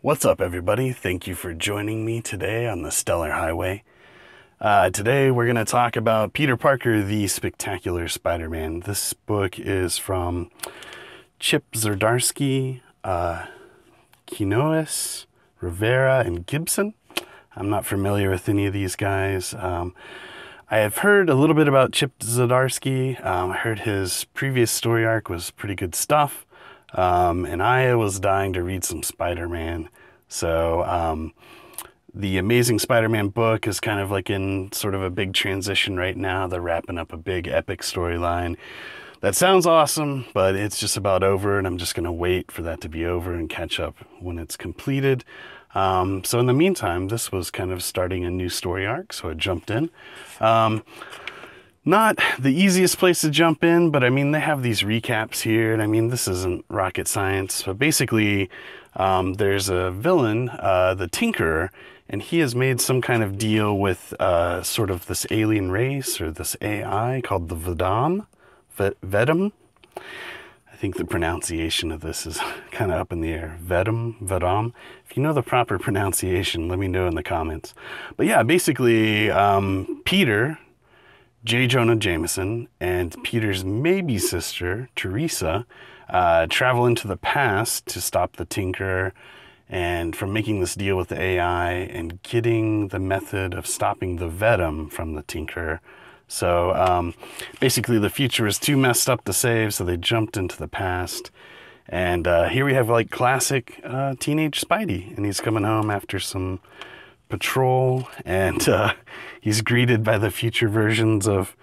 What's up, everybody? Thank you for joining me today on the Stellar Highway. Today we're going to talk about Peter Parker, the Spectacular Spider Man. This book is from Chip Zdarsky, Quinones, Rivera, and Gibson. I'm not familiar with any of these guys. I have heard a little bit about Chip Zdarsky. I heard his previous story arc was pretty good stuff. And I was dying to read some Spider-Man. So the Amazing Spider-Man book is kind of like in sort of a big transition right now. They're wrapping up a big epic storyline. That sounds awesome, but it's just about over, and I'm just going to wait for that to be over and catch up when it's completed. So in the meantime, this was kind of starting a new story arc, so I jumped in. Not the easiest place to jump in, but I mean, they have these recaps here, and I mean, this isn't rocket science, but basically there's a villain, the Tinkerer, and he has made some kind of deal with sort of this alien race or this AI called the Vedam. Vedam. I think the pronunciation of this is kind of up in the air. Vedam. If you know the proper pronunciation, let me know in the comments. But yeah, basically Peter, J. Jonah Jameson, and Peter's maybe sister, Teresa, travel into the past to stop the Tinkerer and from making this deal with the AI and getting the method of stopping the Vedam from the Tinkerer. So basically the future is too messed up to save, so they jumped into the past. And here we have like classic teenage Spidey, and he's coming home after some patrol, and he's greeted by the future versions of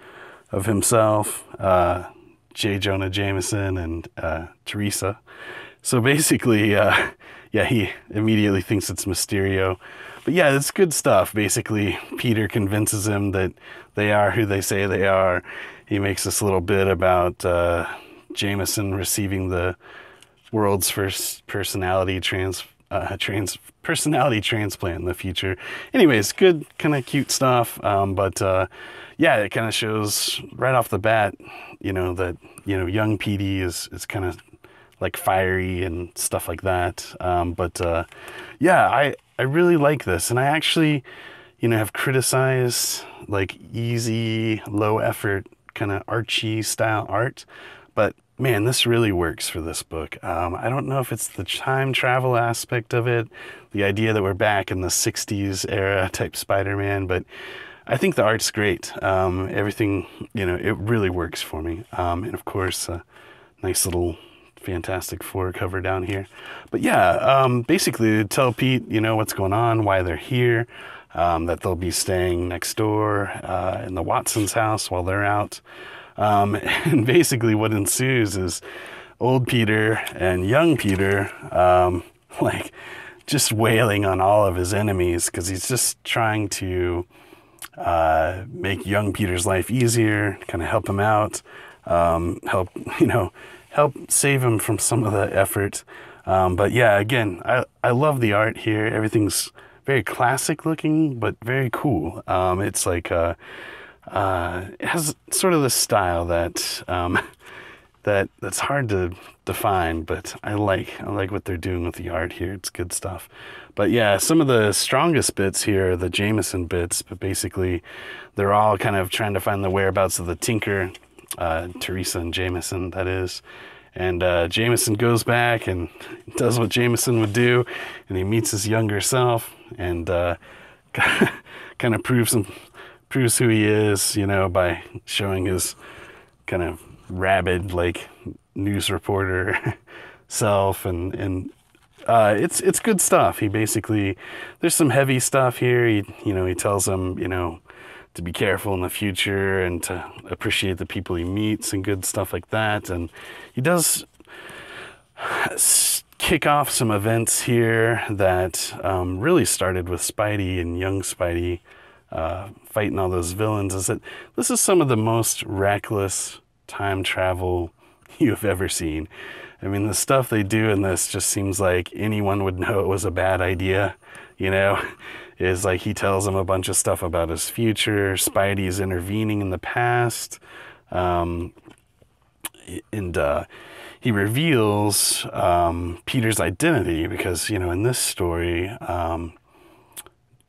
himself, J. Jonah Jameson and Teresa. So basically, yeah, he immediately thinks it's Mysterio. But yeah, it's good stuff. Basically, Peter convinces him that they are who they say they are. He makes this little bit about Jameson receiving the world's first personality personality transplant in the future. Anyways, good, kind of cute stuff. Yeah, it kind of shows right off the bat, you know, that, you know, young PD is kind of like fiery and stuff like that. Yeah, I really like this, and I actually, you know, have criticized like easy, low effort, kind of Archie style art, but man, this really works for this book. I don't know if it's the time travel aspect of it, the idea that we're back in the 60s era type Spider-Man, but I think the art's great. Everything, you know, it really works for me. And of course, a nice little Fantastic Four cover down here. But yeah, basically tell Pete, you know, what's going on, why they're here, that they'll be staying next door in the Watsons' house while they're out. And basically what ensues is old Peter and young Peter, like just wailing on all of his enemies, because he's just trying to make young Peter's life easier, kind of help him out, help save him from some of the effort. But yeah, again, I love the art here. Everything's very classic looking, but very cool. It's like, it has sort of this style that, that's hard to define, but I like what they're doing with the art here. It's good stuff. But yeah, some of the strongest bits here are the Jameson bits, but basically they're all kind of trying to find the whereabouts of the Tinker, Teresa and Jameson, that is. And Jameson goes back and does what Jameson would do, and he meets his younger self, and kind of proves who he is, you know, by showing his kind of rabid, like, news reporter self, and it's good stuff. He basically, there's some heavy stuff here. He tells him, you know, to be careful in the future and to appreciate the people he meets and good stuff like that. And he does kick off some events here that really started with Spidey and young Spidey fighting all those villains. Is that this is some of the most reckless time travel you've ever seen. I mean, the stuff they do in this just seems like anyone would know it was a bad idea, you know? Is like he tells him a bunch of stuff about his future. Spidey's intervening in the past. he reveals Peter's identity, because, you know, in this story,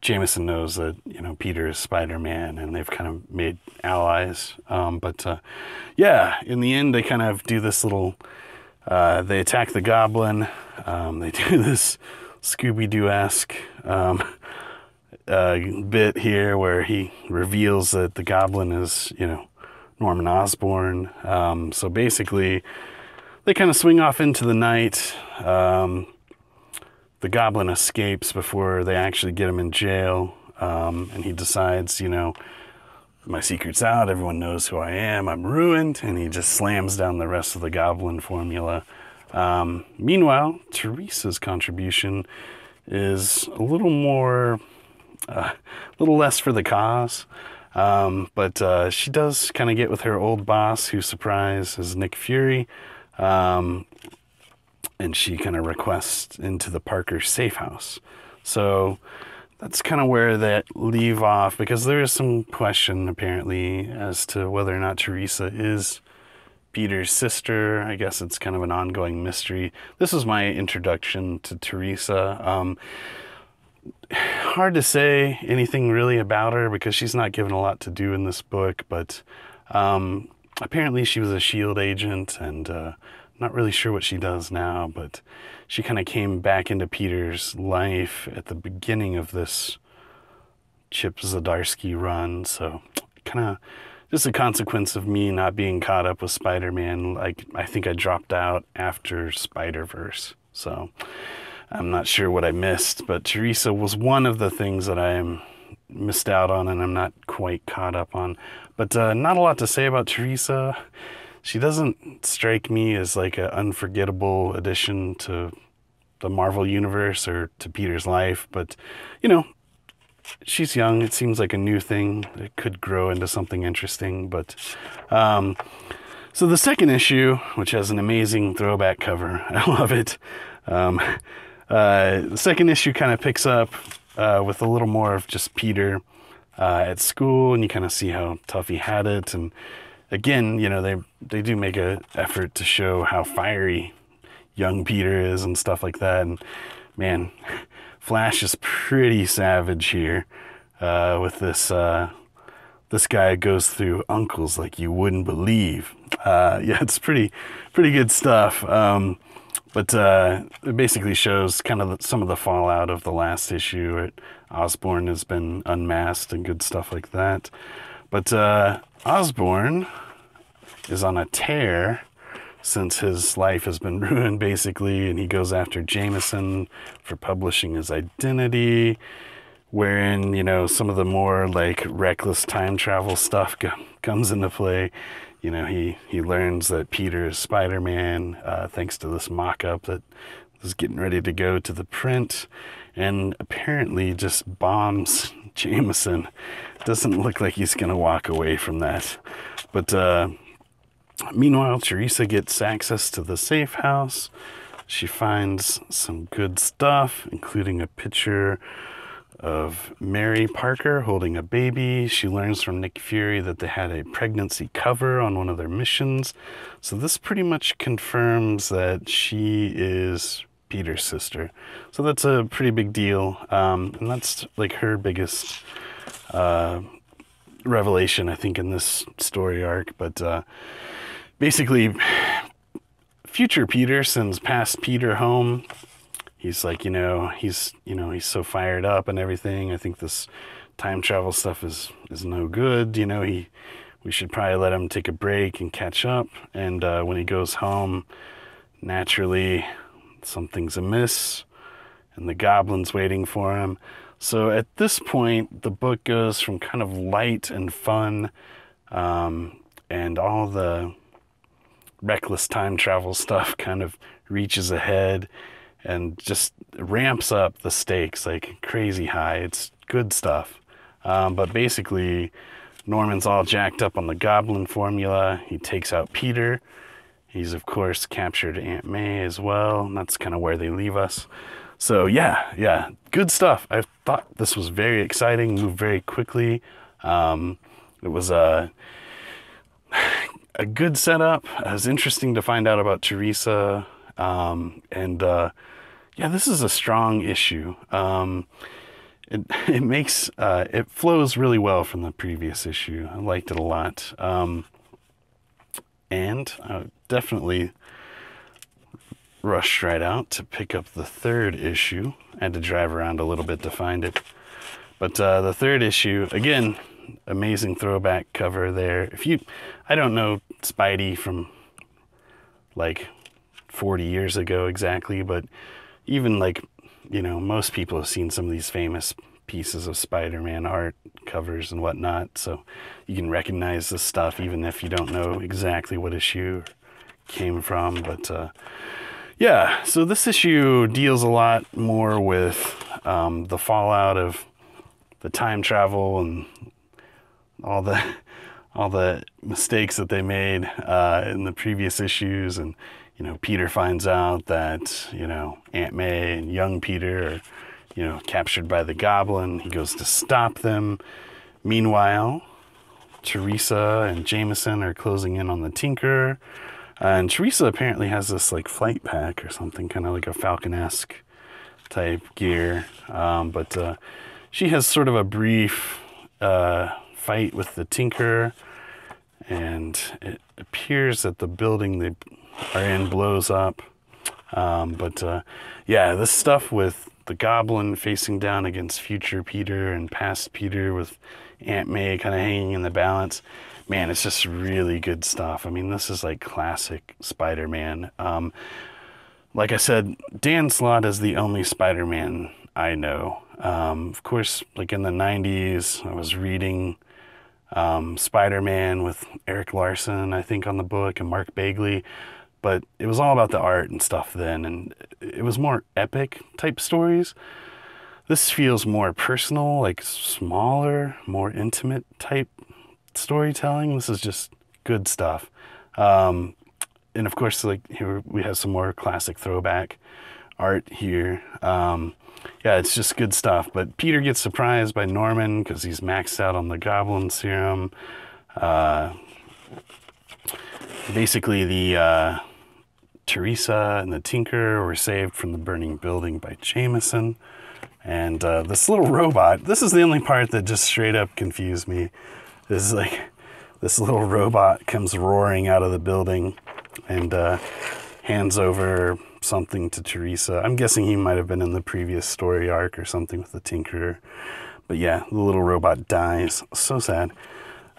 Jameson knows that, you know, Peter is Spider-Man, and they've kind of made allies. But in the end, they kind of do this little, they attack the Goblin. They do this Scooby-Doo-esque bit here where he reveals that the Goblin is, you know, Norman Osborn. So basically, they kind of swing off into the night. The Goblin escapes before they actually get him in jail, and he decides, you know, my secret's out, everyone knows who I am, I'm ruined, and he just slams down the rest of the Goblin formula. Meanwhile, Teresa's contribution is a little more, a little less for the cause, but she does kind of get with her old boss, who, surprise, is Nick Fury, and she kind of requests into the Parker safe house. So that's kind of where that leave off, because there is some question apparently as to whether or not Teresa is Peter's sister. I guess it's kind of an ongoing mystery. This is my introduction to Teresa. Hard to say anything really about her, because she's not given a lot to do in this book, but apparently she was a S.H.I.E.L.D. agent, and not really sure what she does now, but she kind of came back into Peter's life at the beginning of this Chip Zdarsky run. So kind of just a consequence of me not being caught up with Spider-Man. Like, I think I dropped out after Spider-Verse, so I'm not sure what I missed, but Teresa was one of the things that I missed out on and I'm not quite caught up on. But not a lot to say about Teresa. She doesn't strike me as like an unforgettable addition to the Marvel Universe or to Peter's life, but, you know, she's young. It seems like a new thing. It could grow into something interesting, but... so the second issue, which has an amazing throwback cover, I love it. The second issue kind of picks up with a little more of just Peter at school, and you kind of see how tough he had it, and again, you know, they do make an effort to show how fiery young Peter is and stuff like that. And man, Flash is pretty savage here with this. This guy goes through uncles like you wouldn't believe. Yeah, it's pretty good stuff. But it basically shows kind of some of the fallout of the last issue. Osborn has been unmasked and good stuff like that. But Osborn is on a tear since his life has been ruined, basically, and he goes after Jameson for publishing his identity, wherein, you know, some of the more, like, reckless time travel stuff comes into play. You know, he learns that Peter is Spider-Man thanks to this mock-up that was getting ready to go to the print, and apparently just bombs Jameson. Doesn't look like he's going to walk away from that. But meanwhile, Teresa gets access to the safe house. She finds some good stuff, including a picture of Mary Parker holding a baby. She learns from Nick Fury that they had a pregnancy cover on one of their missions. So this pretty much confirms that she is Peter's sister. So that's a pretty big deal. And that's like her biggest revelation, I think, in this story arc. But basically, future Peter sends past Peter home. He's like, you know, he's so fired up and everything. I think this time travel stuff is no good. You know, we should probably let him take a break and catch up. And when he goes home, naturally, something's amiss, and the Goblin's waiting for him. So at this point, the book goes from kind of light and fun, and all the reckless time travel stuff kind of reaches ahead and just ramps up the stakes like crazy high. It's good stuff. But basically, Norman's all jacked up on the Goblin formula. He takes out Peter. He's, of course, captured Aunt May as well, and that's kind of where they leave us. So, yeah, good stuff. I thought this was very exciting, moved very quickly. It was a good setup. It was interesting to find out about Teresa. Yeah, this is a strong issue. It makes, it flows really well from the previous issue. I liked it a lot. And I definitely rushed right out to pick up the third issue. I had to drive around a little bit to find it. But the third issue, again, amazing throwback cover there. I don't know Spidey from like 40 years ago exactly, but even like, you know, most people have seen some of these famous pieces of Spider-Man art covers and whatnot, so you can recognize this stuff even if you don't know exactly what issue came from. But yeah, so this issue deals a lot more with the fallout of the time travel and all the mistakes that they made in the previous issues. And you know, Peter finds out that, you know, Aunt May and young Peter are, you know, captured by the Goblin. He goes to stop them. Meanwhile, Teresa and Jameson are closing in on the Tinkerer. And Teresa apparently has this, like, flight pack or something, kind of like a Falcon-esque type gear. She has sort of a brief fight with the Tinkerer. And it appears that the building they are in blows up. Yeah, this stuff with the Goblin facing down against future Peter and past Peter with Aunt May kind of hanging in the balance, man, it's just really good stuff. I mean, this is like classic Spider-Man. Like I said, Dan Slott is the only Spider-Man I know. Of course, like in the 90s, I was reading Spider-Man with Eric Larson, I think, on the book, and Mark Bagley. But it was all about the art and stuff then, and it was more epic type stories. This feels more personal, like smaller, more intimate type storytelling. This is just good stuff. And of course, like, here we have some more classic throwback art here. Yeah, it's just good stuff. But Peter gets surprised by Norman because he's maxed out on the Goblin serum. Basically, the Teresa and the Tinker were saved from the burning building by Jameson. And this little robot, this is the only part that just straight up confused me. This is like, this little robot comes roaring out of the building and hands over something to Teresa. I'm guessing he might have been in the previous story arc or something with the Tinkerer. But yeah, the little robot dies. So sad.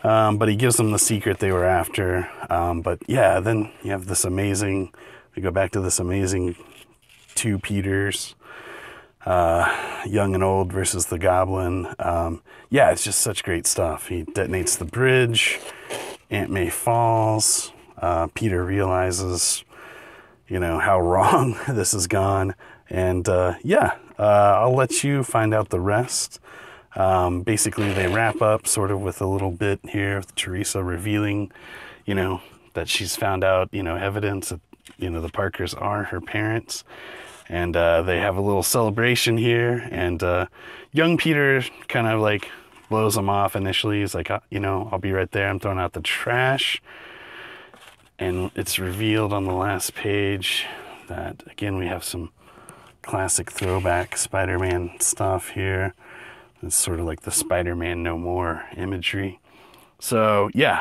But he gives them the secret they were after. But yeah, then you have this amazing, we go back to this amazing two Peters, young and old versus the Goblin. Yeah, it's just such great stuff. He detonates the bridge, Aunt May falls, Peter realizes, you know, how wrong this has gone. And I'll let you find out the rest. Basically, they wrap up sort of with a little bit here with Teresa revealing, you know, that she's found out, you know, evidence that, you know, the Parkers are her parents. And they have a little celebration here. And young Peter kind of like blows them off initially. He's like, you know, I'll be right there. I'm throwing out the trash. And it's revealed on the last page that, again, we have some classic throwback Spider-Man stuff here. It's sort of like the Spider-Man No More imagery. So yeah,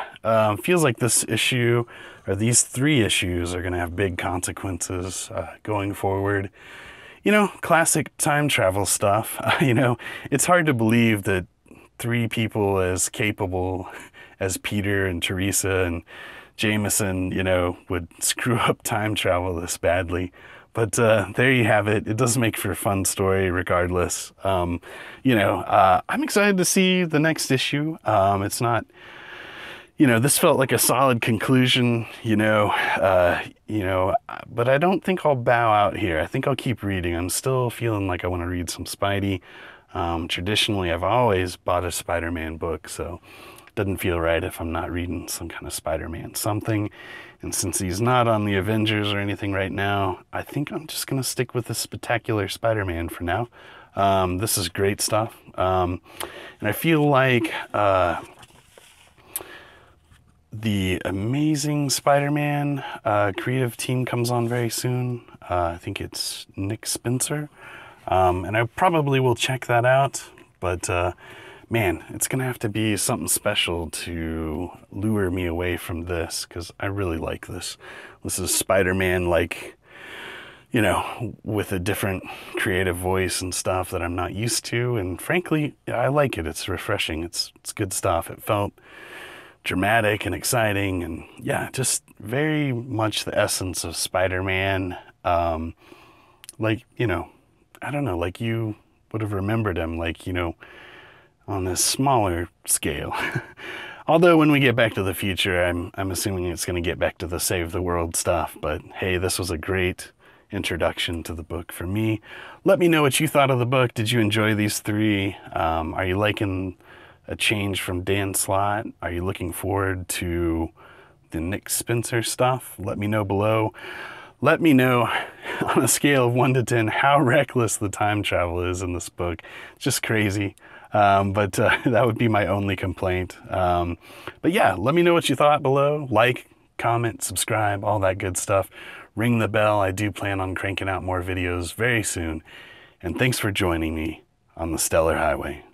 feels like this issue, or these three issues, are going to have big consequences going forward. You know, classic time travel stuff. You know, it's hard to believe that three people as capable as Peter and Teresa and Jameson, you know, would screw up time travel this badly. But there you have it. It does make for a fun story regardless. You know, I'm excited to see the next issue. It's not, you know, this felt like a solid conclusion, you know, but I don't think I'll bow out here. I think I'll keep reading. I'm still feeling like I want to read some Spidey. Traditionally, I've always bought a Spider-Man book, so it doesn't feel right if I'm not reading some kind of Spider-Man something. And since he's not on the Avengers or anything right now, I think I'm just going to stick with the Spectacular Spider-Man for now. This is great stuff. And I feel like The Amazing Spider-Man creative team comes on very soon. I think it's Nick Spencer. And I probably will check that out. But man, it's going to have to be something special to lure me away from this, because I really like this. This is Spider-Man, like, you know, with a different creative voice and stuff that I'm not used to. And frankly, I like it. It's refreshing. It's good stuff. It felt dramatic and exciting, and yeah, just very much the essence of Spider-Man. Like, you know, I don't know, like you would have remembered him, like, you know, on this smaller scale. Although when we get back to the future, I'm assuming it's going to get back to the save the world stuff. But hey, this was a great introduction to the book for me. Let me know what you thought of the book. Did you enjoy these three? Are you liking a change from Dan Slott? Are you looking forward to the Nick Spencer stuff? Let me know below. Let me know, on a scale of 1 to 10, how reckless the time travel is in this book. It's just crazy. But that would be my only complaint. But yeah, let me know what you thought below. Like, comment, subscribe, all that good stuff. Ring the bell. I do plan on cranking out more videos very soon. And thanks for joining me on the Stellar Highway.